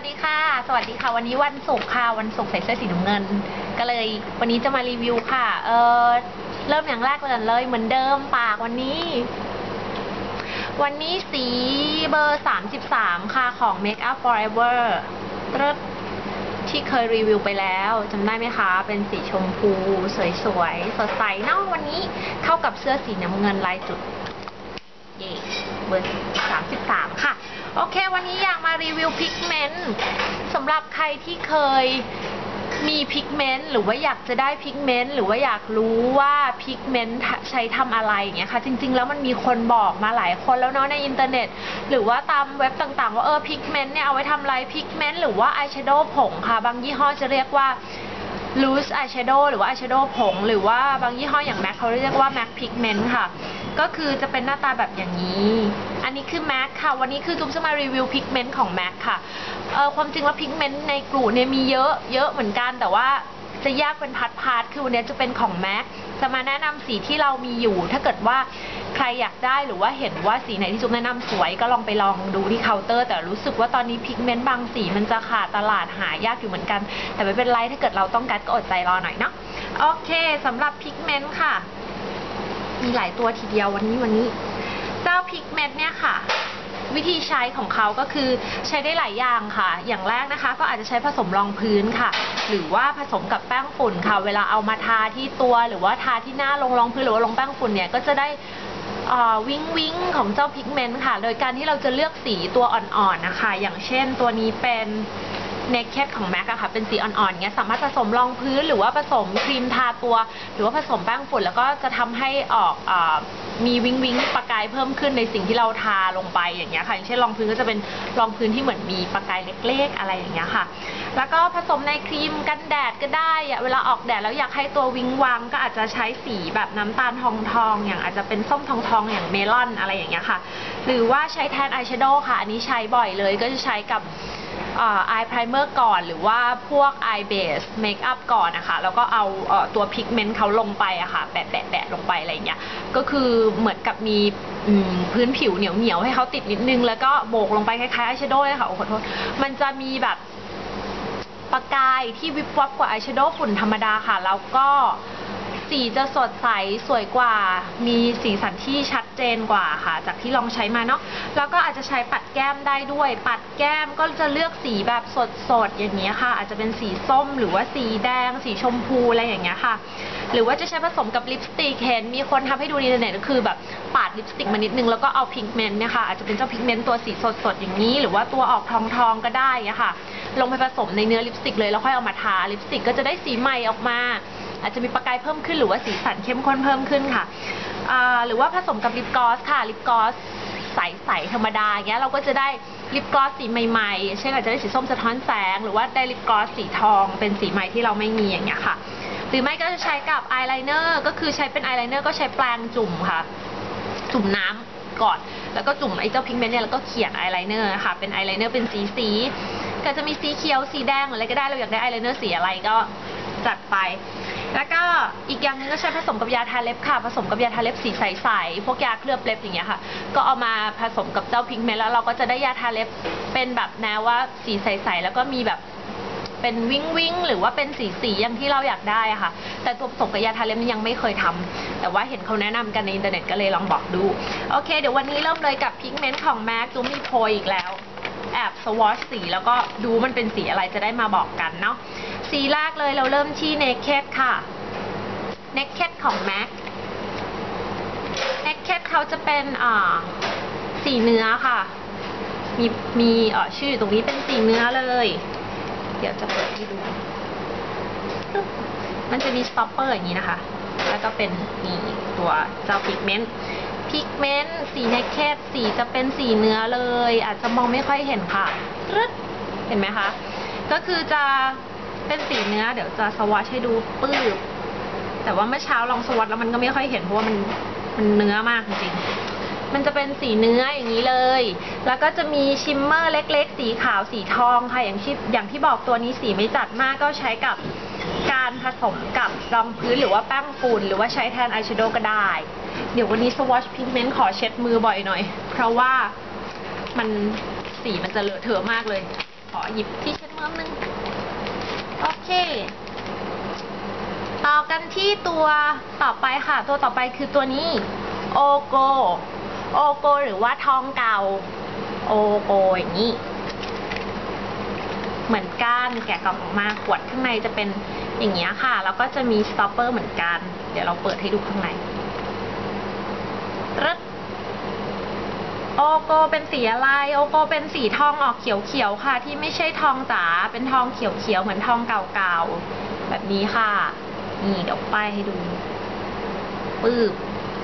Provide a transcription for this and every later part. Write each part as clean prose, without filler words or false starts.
วัสดีค่ะสวัสดีค่ะวันนี้วันศุกร์ค่ะวันศุกร์ใส่เสื้อสีน้ำเงินก็เลยวันนี้จะมารีวิวค่ะเริ่มอย่างแรกเลยเหมือนเดิมปากวันนี้สีเบอร์33ค่ะของ Make Up Forever ที่เคยรีวิวไปแล้วจำได้ไหมคะเป็นสีชมพูสวยๆสดใสเนาะวันนี้เข้ากับเสื้อสีน้ำเงินลายจุดเย่เบอร์33ค่ะโอเควันนี้อยากมารีวิวพิกเมนต์สำหรับใครที่เคยมีพิกเมนต์หรือว่าอยากจะได้พิกเมนต์หรือว่าอยากรู้ว่าพิกเมนต์ใช้ทำอะไรอย่างเงี้ยค่ะจริงๆแล้วมันมีคนบอกมาหลายคนแล้วเนาะในอินเทอร์เน็ตหรือว่าตามเว็บต่างๆว่าพิกเมนต์เนี่ยเอาไว้ทำอะไรพิกเมนต์หรือว่าอายแชโดว์ผงค่ะบางยี่ห้อจะเรียกว่า loose eyeshadow หรือว่าอายแชโดว์ผงหรือว่าบางยี่ห้ออย่าง MAC เขาเรียกว่า MAC Pigment ค่ะก็คือจะเป็นหน้าตาแบบอย่างนี้อันนี้คือ MAC ค่ะวันนี้คือจุ๊บจะมารีวิวพิกเมนต์ของ MAC ค่ะความจริงแล้วพิกเมนต์ในกลุ่มเนี่ยมีเยอะเหมือนกันแต่ว่าจะแยกเป็นพาร์ทคือวันนี้จะเป็นของ MAC จะมาแนะนำสีที่เรามีอยู่ถ้าเกิดว่าใครอยากได้หรือว่าเห็นว่าสีไหนที่จุ๊บแนะนำสวยก็ลองไปลองดูที่เคาน์เตอร์แต่รู้สึกว่าตอนนี้พิกเมนต์บางสีมันจะขาดตลาดหายากอยู่เหมือนกันแต่ไม่เป็นไรถ้าเกิดเราต้องการก็อดใจรอหน่อยเนาะโอเคสำหรับพิกเมนต์ค่ะมีหลายตัวทีเดียววันนี้เจ้าพิกเมนต์เนี่ยค่ะวิธีใช้ของเขาก็คือใช้ได้หลายอย่างค่ะอย่างแรกนะคะก็อาจจะใช้ผสมรองพื้นค่ะหรือว่าผสมกับแป้งฝุ่นค่ะเวลาเอามาทาที่ตัวหรือว่าทาที่หน้าลงรองพื้นหรือว่าลงแป้งฝุ่นเนี่ยก็จะได้วิ้งของเจ้าพิกเมนต์ค่ะโดยการที่เราจะเลือกสีตัวอ่อนๆนะคะอย่างเช่นตัวนี้เป็นNaked ของ MAC ค่ะเป็นสีอ่อนๆเงี้ยสามารถผสมรองพื้นหรือว่าผสมครีมทาตัวหรือว่าผสมแป้งฝุ่นแล้วก็จะทำให้ออกมีวิ้งประกายเพิ่มขึ้นในสิ่งที่เราทาลงไปอย่างเงี้ยค่ะอย่างเช่นรองพื้นก็จะเป็นรองพื้นที่เหมือนมีประกายเล็กๆอะไรอย่างเงี้ยค่ะแล้วก็ผสมในครีมกันแดดก็ได้เวลาออกแดดแล้วอยากให้ตัววิ้งวังก็อาจจะใช้สีแบบน้ำตาลทองอย่างอาจจะเป็นส้มทองอย่างเมลอนอะไรอย่างเงี้ยค่ะหรือว่าใช้แทนอายแชโดว์ค่ะอันนี้ใช้บ่อยเลยก็จะใช้กับอายไพรเมอร์ก่อนหรือว่าพวกอายเบสเมคอัพก่อนนะคะแล้วก็เอาตัวพิกเมนต์เขาลงไปอะค่ะแปะลงไปอะไรอย่างเงี้ยก็คือเหมือนกับมีพื้นผิวเหนียวให้เขาติดนิดนึงแล้วก็โบกลงไปคล้ายๆอายแชโดว์เลยค่ะขอโทษมันจะมีแบบประกายที่วิบวับกว่าอายแชโดว์ฝุ่นธรรมดาค่ะแล้วก็สีจะสดใสสวยกว่ามีสีสันที่ชัดเจนกว่าค่ะจากที่ลองใช้มาเนาะแล้วก็อาจจะใช้ปัดแก้มได้ด้วยปัดแก้มก็จะเลือกสีแบบสดอย่างนี้ค่ะอาจจะเป็นสีส้มหรือว่าสีแดงสีชมพูอะไรอย่างเงี้ยค่ะหรือว่าจะใช้ผสมกับลิปสติกเห็นมีคนทำให้ดูในอินเทอร์เน็ตก็คือแบบปาดลิปสติกมานิดนึงแล้วก็เอาพิกเมนต์เนี่ยค่ะอาจจะเป็นเจ้าพิกเมนต์ตัวสีสดอย่างนี้หรือว่าตัวออกทองก็ได้ค่ะลงไปผสมในเนื้อลิปสติกเลยแล้วค่อยเอามาทาลิปสติกก็จะได้สีใหม่ออกมาอาจจะมีประกายเพิ่มขึ้นหรือว่าสีสันเข้มข้นเพิ่มขึ้นค่ะหรือว่าผสมกับลิปกลอสค่ะลิปกลอสใสธรรมดาอย่างเงี้ยเราก็จะได้ลิปกลอสสีใหม่ๆเช่นอาจจะได้สีส้มสะท้อนแสงหรือว่าได้ลิปกลอสสีทองเป็นสีใหม่ที่เราไม่มีอย่างเงี้ยค่ะหรือไม่ก็จะใช้กับอายไลเนอร์ก็คือใช้เป็นอายไลเนอร์ก็ใช้แปรงจุ่มค่ะจุ่มน้ำก่อนแล้วก็จุ่มไอ้เจ้าพิกเมนต์เนี่ยแล้วก็เขียนอายไลเนอร์ค่ะเป็นอายไลเนอร์เป็นสีก็จะมีสีเขียวสีแดงอะไรก็ได้เราอยากได้อายไลเนอร์สีอะไรก็จัดไปแล้วก็อีกอย่างนึงก็ใช้ผสมกับยาทาเล็บค่ะผสมกับยาทาเล็บสีใสๆพวกยาเคลือบเล็บอย่างเงี้ยค่ะก็เอามาผสมกับเจ้าพิกเมนต์แล้วเราก็จะได้ยาทาเล็บเป็นแบบแนวว่าสีใสๆแล้วก็มีแบบเป็นวิ้งหรือว่าเป็นสีอย่างที่เราอยากได้ค่ะแต่ตัวผสมกับยาทาเล็บยังไม่เคยทำแต่ว่าเห็นเขาแนะนำกันในอินเทอร์เน็ตก็เลยลองบอกดูโอเคเดี๋ยววันนี้เริ่มเลยกับพิกเมนต์ของแม็กจุ๊บมีโพยอีกแล้วแอบสวอชสีแล้วก็ดูมันเป็นสีอะไรจะได้มาบอกกันเนาะสีแรกเลยเราเริ่มที่ Naked ค่ะ Naked ของ MAC Naked เขาจะเป็นสีเนื้อค่ะมีชื่อตรงนี้เป็นสีเนื้อเลยเดี๋ยวจะเปิดให้ดูมันจะมีสต็อปเปอร์อย่างนี้นะคะแล้วก็เป็นนี่ตัวเจ้าพิกเมนต์สี Naked สีจะเป็นสีเนื้อเลยอาจจะมองไม่ค่อยเห็นค่ะเห็นไหมคะก็คือจะเป็นสีเนื้อเดี๋ยวจะสวอชให้ดูปื้บแต่ว่าเมื่อเช้าลองสวอชแล้วมันก็ไม่ค่อยเห็นเพราะว่ามันเนื้อมากจริงมันจะเป็นสีเนื้ออย่างนี้เลยแล้วก็จะมีชิมเมอร์เล็กๆสีขาวสีทองค่ะอย่างที่บอกตัวนี้สีไม่จัดมากก็ใช้กับการผสมกับรองพื้นหรือว่าแป้งฝุ่นหรือว่าใช้แทนอายแชโดว์ก็ได้เดี๋ยววันนี้สวอชพิกเมนต์ขอเช็ดมือบ่อยหน่อยเพราะว่ามันสีมันจะเลอะเทอะมากเลย ขอหยิบที่เช็ดมือนึงโอเคต่อกันที่ตัวต่อไปค่ะตัวต่อไปคือตัวนี้โอโกโอโกหรือว่าทองเก่าโอโกอย่างนี้เหมือนกันแกะกล่องออกมาขวดข้างในจะเป็นอย่างเงี้ยค่ะแล้วก็จะมีสต็อปเปอร์เหมือนกันเดี๋ยวเราเปิดให้ดูข้างในรึโอโกเป็นสีอะไรโอโกเป็นสีทองออกเขียวๆค่ะที่ไม่ใช่ทองจ๋าเป็นทองเขียวๆเหมือนทองเก่าๆแบบนี้ค่ะนี่เดี๋ยวป้ายให้ดูปื๊บ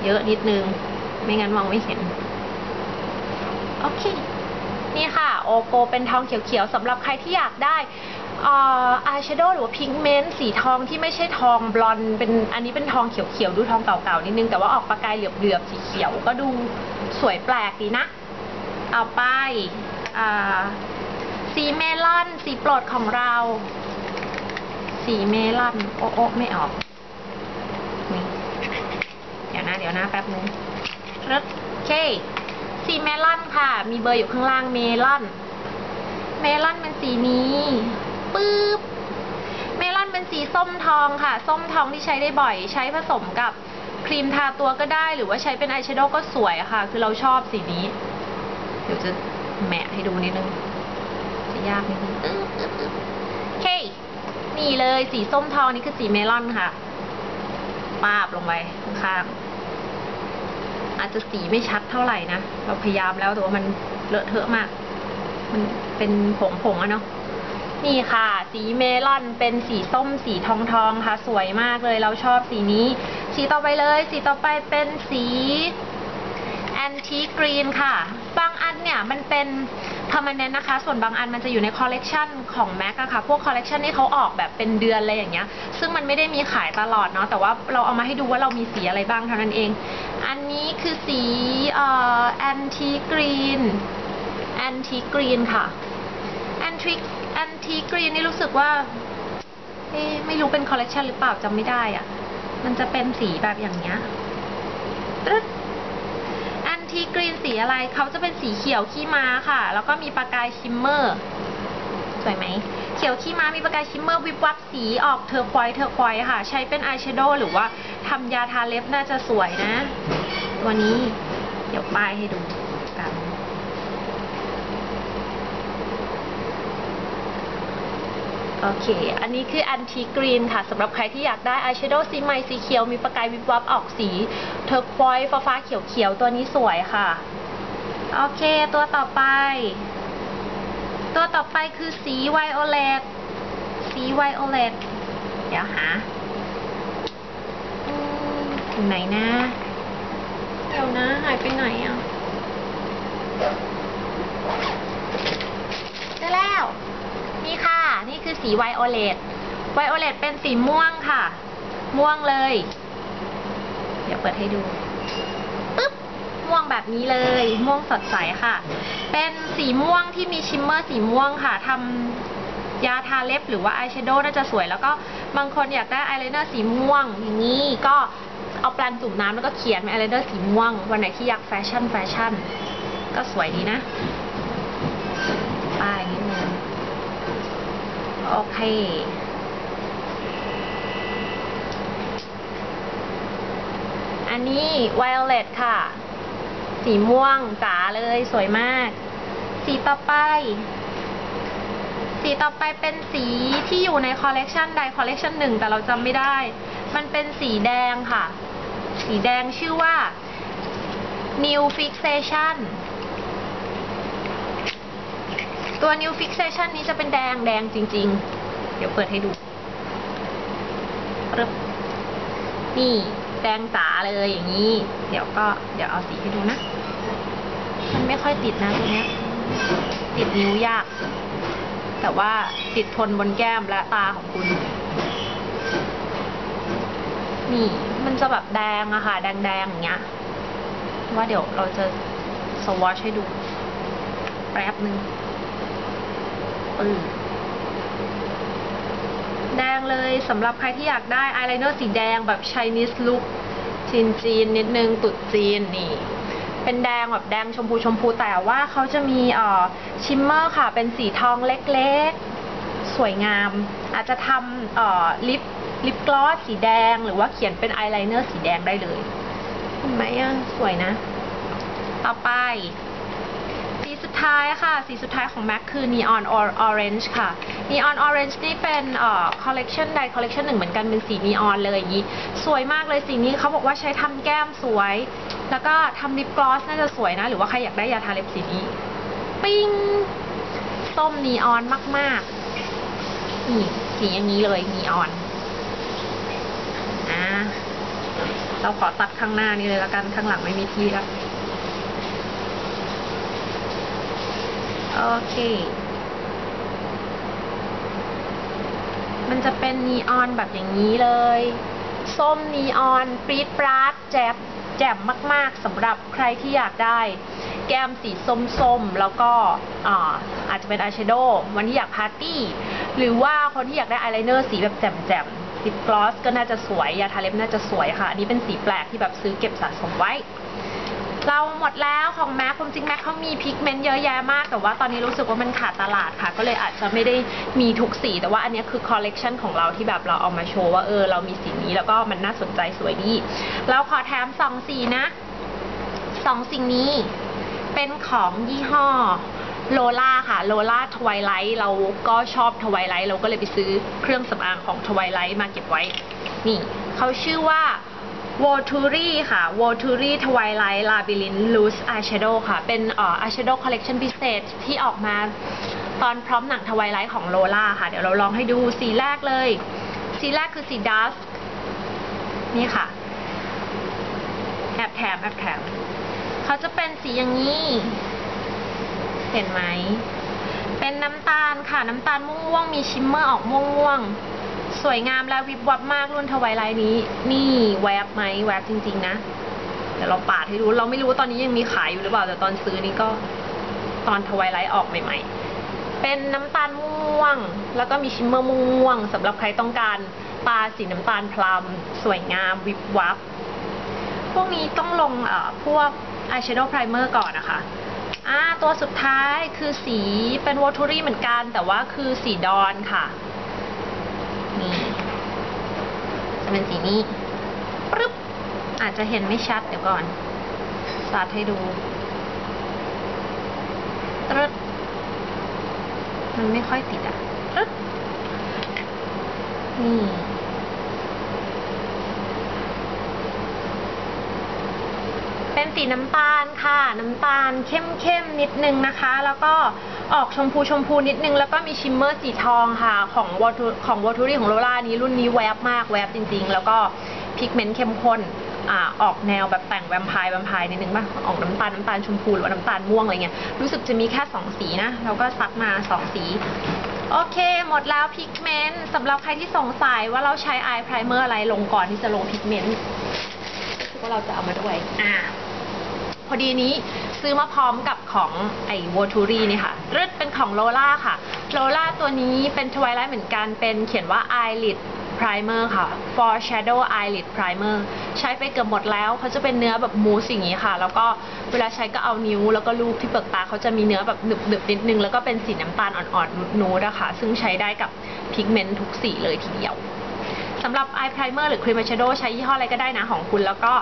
เยอะนิดนึงไม่งั้นมองไม่เห็นโอเคนี่ค่ะโอโกเป็นทองเขียวๆสำหรับใครที่อยากได้อายแชโดว์หรือว่าพิงเมนต์สีทองที่ไม่ใช่ทองบลอนด์เป็นอันนี้เป็นทองเขียวๆดูทองเก่าๆนิดนึงแต่ว่าออกประกายเหลือบๆสีเขียวก็ดูสวยแปลกดีนะเอาไปสีเมลอนสีโปรดของเราสีเมลอนโอ๊ะโอ๊ะไม่ออกเดี๋ยวนะแป๊บนึงรึเคสีเมลอนค่ะมีเบอร์อยู่ข้างล่างเมลอนเมลอนเป็นสีนี้ปื๊บเมลอนเป็นสีส้มทองค่ะส้มทองที่ใช้ได้บ่อยใช้ผสมกับครีมทาตัวก็ได้หรือว่าใช้เป็นอายแชโดว์ก็สวยค่ะคือเราชอบสีนี้เดี๋ยวจะแมะให้ดูนิดนึงจะยากนิดนึงเคนี่เลยสีส้มทองนี่คือสีเมลอนค่ะปาบลงไปข้างอาจจะสีไม่ชัดเท่าไหร่นะเราพยายามแล้วแต่ว่ามันเลอะเทอะมากมันเป็นผงอะเนาะนี่ค่ะสีเมลอนเป็นสีส้มสีทองค่ะสวยมากเลยเราชอบสีนี้สีต่อไปเลยสีต่อไปเป็นสีแอนทีกรีนค่ะบางอันเนี่ยมันเป็นเพอร์มาแนนต์นะคะส่วนบางอันมันจะอยู่ในคอลเลกชันของ MAC ค่ะพวกคอลเลกชันที่เขาออกแบบเป็นเดือนอะไรอย่างเงี้ยซึ่งมันไม่ได้มีขายตลอดเนาะแต่ว่าเราเอามาให้ดูว่าเรามีสีอะไรบ้างเท่านั้นเองอันนี้คือสีแอนทีกรีนค่ะแอนทีกรีนนี่รู้สึกว่าไม่รู้เป็นคอลเลกชันหรือเปล่าจำไม่ได้อ่ะมันจะเป็นสีแบบอย่างเงี้ยทีกรีนสีอะไรเขาจะเป็นสีเขียวขี้ม้าค่ะแล้วก็มีประกายชิมเมอร์สวยไหมเขียวขี้ม้ามีประกายชิมเมอร์วิบวับสีออกเทอร์ควอยค่ะใช้เป็นอายแชโดว์หรือว่าทำยาทาเล็บน่าจะสวยนะตัวนี้เดี๋ยวป้ายให้ดูกันโอเคอันนี้คือแอนทีกรีนค่ะสำหรับใครที่อยากได้อายแชโดว์สีใหม่สีเขียวมีประกายวิบวับออกสีเทอร์ควอยซ์ฟ้าๆเขียวๆตัวนี้สวยค่ะโอเคตัวต่อไปคือสีไวโอเลตเดี๋ยวหาไหนนะเดี๋ยวนะหายไปไหนอ่ะได้แล้วนี่ค่ะนี่คือสีไวโอเลตเป็นสีม่วงค่ะม่วงเลยเดี๋ยวเปิดให้ดูปึ๊บม่วงแบบนี้เลยม่วงสดใสค่ะเป็นสีม่วงที่มีชิมเมอร์สีม่วงค่ะทำยาทาเล็บหรือว่าอายแชโดว์น่าจะสวยแล้วก็บางคนอยากได้อายไลเนอร์สีม่วงอย่างนี้ก็เอาแปรงจุ่มน้ำแล้วก็เขียนเป็นอายไลเนอร์สีม่วงวันไหนที่อยากแฟชั่นก็สวยดีนะป้ายนิดนึงโอเคอันนี้ไวโอเลตค่ะสีม่วงจ๋าเลยสวยมากสีต่อไปเป็นสีที่อยู่ในคอลเลกชันใดคอลเลกชันหนึ่งแต่เราจำไม่ได้มันเป็นสีแดงค่ะสีแดงชื่อว่า New Fixation ตัว New Fixation นี้จะเป็นแดงจริงๆเดี๋ยวเปิดให้ดูนี่แดงจ๋าเลยอย่างนี้เดี๋ยวเอาสีให้ดูนะมันไม่ค่อยติดนะตัวเนี้ยติดนิ้วยากแต่ว่าติดทนบนแก้มและตาของคุณนี่มันจะแบบแดงอะค่ะแดงอย่างเงี้ยว่าเดี๋ยวเราจะสวอชให้ดูแป๊บนึงแดงเลยสำหรับใครที่อยากได้อายไลเนอร์สีแดงแบบ Chinese look จีนนิดนึงตุดจีนนี่ เป็นแดงแบบแดงชมพูชมพูแต่ว่าเขาจะมีชิมเมอร์ค่ะเป็นสีทองเล็กๆสวยงามอาจจะทำลิปกลอสสีแดงหรือว่าเขียนเป็นอายไลเนอร์สีแดงได้เลยเห็นไหมอ่ะสวยนะต่อไปสีสุดท้ายค่ะสีสุดท้ายของ MAC คือ Neon Orange ค่ะ Neon Orange นี่เป็นcollection ใด collection หนึ่งเหมือนกันเป็นสีนีออนเลยอย่างนี้สวยมากเลยสีนี้เขาบอกว่าใช้ทำแก้มสวยแล้วก็ทำลิปกลอสน่าจะสวยนะหรือว่าใครอยากได้ยาทาเล็บสีนี้ปิ้งส้มนีออนมากๆนี่สีอย่างนี้เลยนีออนเราขอตัดข้างหน้านี่เลยละกันข้างหลังไม่มีที่ละโอเคมันจะเป็นนีออนแบบอย่างนี้เลยส้มนีออนปรี๊ดปราดแจ่มมากๆสำหรับใครที่อยากได้แก้มสีส้มๆแล้วก็อาจจะเป็นอายแชโดว์วันที่อยากปาร์ตี้หรือว่าคนที่อยากได้อายไลเนอร์สีแบบแจ่มลิปกลอสก็น่าจะสวยยาทาเล็บน่าจะสวยค่ะอันนี้เป็นสีแปลกที่แบบซื้อเก็บสะสมไว้เราหมดแล้วของ MAC ความจริง MAC เขามีพิกเมนต์เยอะแยะมากแต่ว่าตอนนี้รู้สึกว่ามันขาดตลาดค่ะก็เลยอาจจะไม่ได้มีทุกสีแต่ว่าอันนี้คือคอลเลกชันของเราที่แบบเราเอามาโชว์ว่าเรามีสีนี้แล้วก็มันน่าสนใจสวยดีเราขอแถม2สีนะ2สิ่งนี้เป็นของยี่ห้อโลล่าค่ะโลล่า Twilight เราก็ชอบ Twilight เราก็เลยไปซื้อเครื่องสำอางของ Twilight มาเก็บไว้นี่เขาชื่อว่า Volturi ค่ะ Volturi Twilight Labyrinth Loose Eyeshadow ค่ะเป็นEyeshadow Collection พิเศษที่ออกมาตอนพร้อมหนัง Twilight ของโลล่าค่ะเดี๋ยวเราลองให้ดูสีแรกเลยสีแรกคือสี Dusk นี่ค่ะแอบแถมเขาจะเป็นสีอย่างนี้เห็นไหมเป็นน้ำตาลค่ะน้ำตาลม่วงมีชิมเมอร์ออกม่วงสวยงามและวิบวับมากรุ่นทวายไลน์นี้นี่แวบไหมแวบจริงๆนะเดี๋ยวเราปาดให้ดูเราไม่รู้ว่าตอนนี้ยังมีขายอยู่หรือเปล่าแต่ตอนซื้อนี่ก็ตอนทวายไลน์ออกใหม่ๆเป็นน้ำตาลม่วงแล้วก็มีชิมเมอร์ม่วงสำหรับใครต้องการตาสีน้ำตาลพลัมสวยงามวิบวับพวกนี้ต้องลงพวกอายแชโดว์ไพรเมอร์ก่อนนะคะตัวสุดท้ายคือสีเป็นวอทูรี่เหมือนกันแต่ว่าคือสีดอนค่ะนี่จะเป็นสีนี้ปึ๊บอาจจะเห็นไม่ชัดเดี๋ยวก่อนสาดให้ดูตึ๊ดมันไม่ค่อยติดตึ๊ดนี่เป็นสีน้ำตาลค่ะน้ำตาลเข้มๆนิดนึงนะคะแล้วก็ออกชมพูนิดนึงแล้วก็มีชิมเมอร์สีทองค่ะของวอทูรี่ของโลล่านี้รุ่นนี้แวบมากแวบจริงๆแล้วก็พิกเมนต์เข้มข้นออกแนวแบบแต่งแวมไพร์นิดนึงป่ะออกน้ำตาลชมพูหรือว่าน้ำตาลม่วงอะไรเงี้ยรู้สึกจะมีแค่2สีนะแล้วก็ซักมา2สีโอเคหมดแล้วพิกเมนต์สำหรับใครที่สงสัยว่าเราใช้อายไพรเมอร์อะไรลงก่อนที่จะลงพิกเมนต์ก็เราจะเอามาด้วยพอดีนี้ซื้อมาพร้อมกับของไอวอทูรี่นี่ค่ะรึดเป็นของโลล่าค่ะโลล่าตัวนี้เป็นTwilightเหมือนกันเป็นเขียนว่า Eyelid Primer ค่ะ For Shadow Eyelid Primer ใช้ไปเกือบหมดแล้วเขาจะเป็นเนื้อแบบมูสอย่างนี้ค่ะแล้วก็เวลาใช้ก็เอานิ้วแล้วก็ลูบที่เปลือกตาเขาจะมีเนื้อแบบหนึบนิดนึงแล้วก็เป็นสีน้ำตาลอ่อนๆนูดๆนะคะซึ่งใช้ได้กับพิกเมนต์ทุกสีเลยทีเดียวสำหรับอายไพรเมอร์หรือครีมอายแชโดว์ใช้ยี่ห้ออะไรก็ได้นะของคุณแล้วก็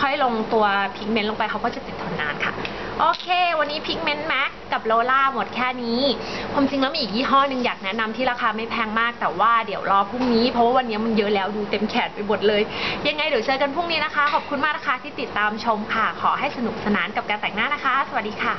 ค่อยลงตัวพิกเมนต์ลงไปเขาก็จะติดทนนานค่ะโอเควันนี้พิกเมนต์แม็กกับโลล่าหมดแค่นี้ผมจริงแล้วมีอีกยี่ห้อหนึ่งอยากแนะนำที่ราคาไม่แพงมากแต่ว่าเดี๋ยวรอพรุ่งนี้เพราะว่าวันนี้มันเยอะแล้วดูเต็มแขนไปหมดเลยยังไงเดี๋ยวเจอกันพรุ่งนี้นะคะขอบคุณมากนะคะที่ติดตามชมค่ะขอให้สนุกสนานกับการแต่งหน้านะคะสวัสดีค่ะ